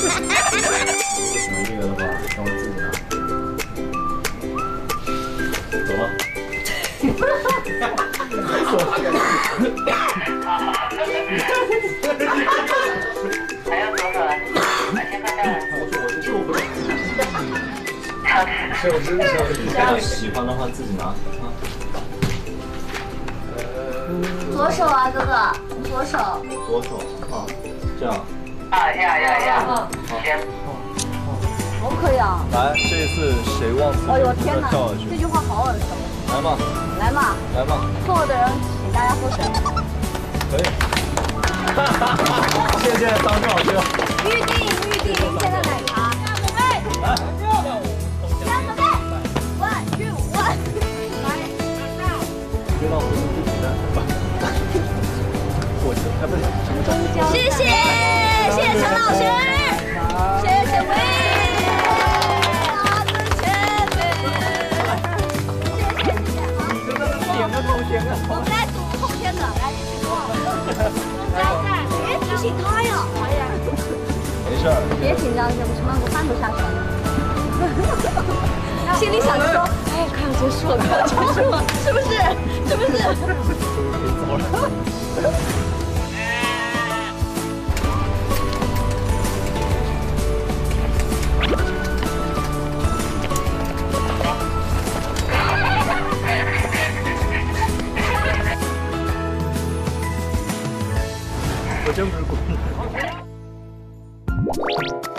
那这个的话，稍微自己拿。走吧。还要左手啊？先放这儿。我救不了。手指手指，大家喜欢的话自己拿啊。左手啊，哥哥，左手。左手啊，这样。 啊呀呀呀！天，我可以啊！来，这次谁忘词？哎呦天哪！这句话好耳熟。来嘛！来嘛！来嘛！坐的人给大家喝水。可以。哈哈哈！谢谢当众老师。预定现在奶茶。哎，来，先准备。One two one。来，别让我们自己来。我去，哎不是，什么？谢谢。 谢谢陈老师，谢谢薇，我们来组后天的，来你去来，别提醒他呀，哎呀，没事，别紧张，我陈老师翻头下手，心里想着说，哎，快要结束了，快要结束了，是不是？是不是？走了。 我真不是故意。